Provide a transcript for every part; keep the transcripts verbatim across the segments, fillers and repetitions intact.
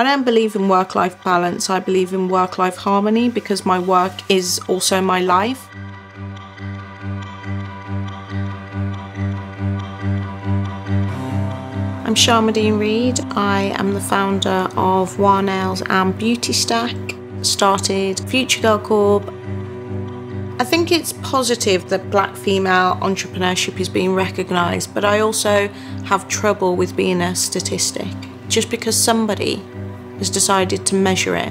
I don't believe in work-life balance. I believe in work-life harmony because my work is also my life. I'm Sharmadean Reid. I am the founder of W A H Nails and Beauty Stack. Started Future Girl Corp. I think it's positive that black female entrepreneurship is being recognised, but I also have trouble with being a statistic. Just because somebody has decided to measure it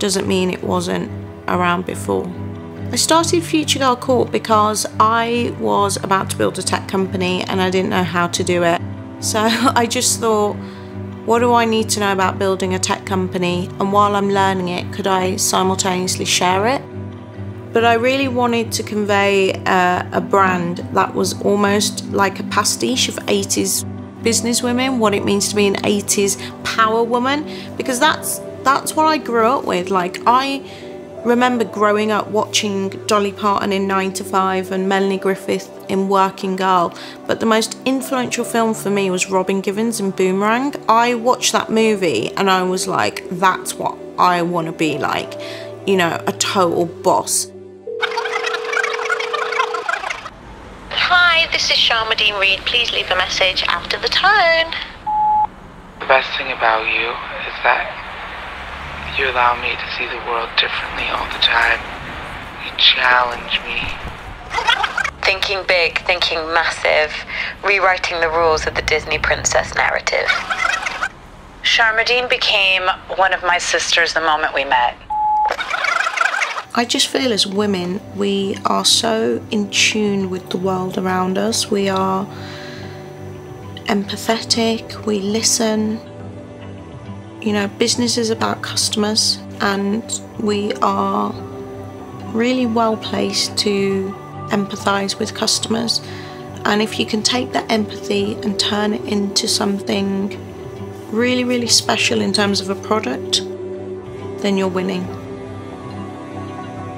doesn't mean it wasn't around before. I started Future Girl Corp because I was about to build a tech company and I didn't know how to do it. So I just thought, what do I need to know about building a tech company? And while I'm learning it, could I simultaneously share it? But I really wanted to convey uh, a brand that was almost like a pastiche of eighties businesswomen, what it means to be an eighties power woman, because that's that's what I grew up with. Like, I remember growing up watching Dolly Parton in nine to five and Melanie Griffith in Working Girl, but the most influential film for me was Robin Givens in Boomerang. I watched that movie and I was like, that's what I want to be like. You know, a total boss. Hi, this is Sharmadean Reid. Please leave a message after the tone. The best thing about you is that you allow me to see the world differently all the time. You challenge me. Thinking big, thinking massive, rewriting the rules of the Disney princess narrative. Sharmadean became one of my sisters the moment we met. I just feel as women, we are so in tune with the world around us. We are empathetic, we listen. You know, business is about customers, and we are really well placed to empathise with customers. And if you can take that empathy and turn it into something really, really special in terms of a product, then you're winning.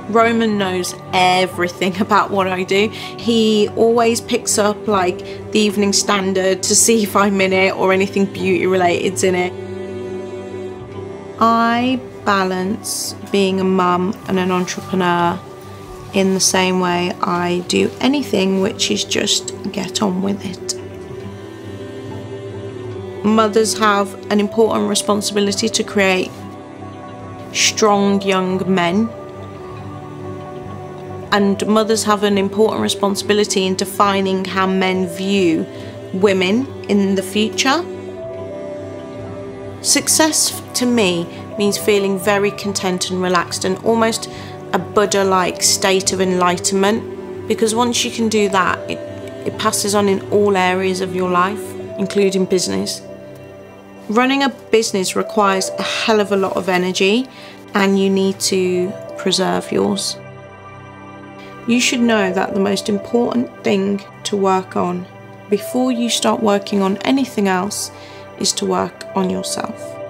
Roman knows everything about what I do. He always picks up like the Evening Standard to see if I'm in it or anything beauty related's in it. I balance being a mum and an entrepreneur in the same way I do anything, which is just get on with it. Mothers have an important responsibility to create strong young men. And mothers have an important responsibility in defining how men view women in the future. Success to me means feeling very content and relaxed and almost a Buddha-like state of enlightenment, because once you can do that, it, it passes on in all areas of your life, including business. Running a business requires a hell of a lot of energy, and you need to preserve yours. You should know that the most important thing to work on before you start working on anything else is to work on yourself.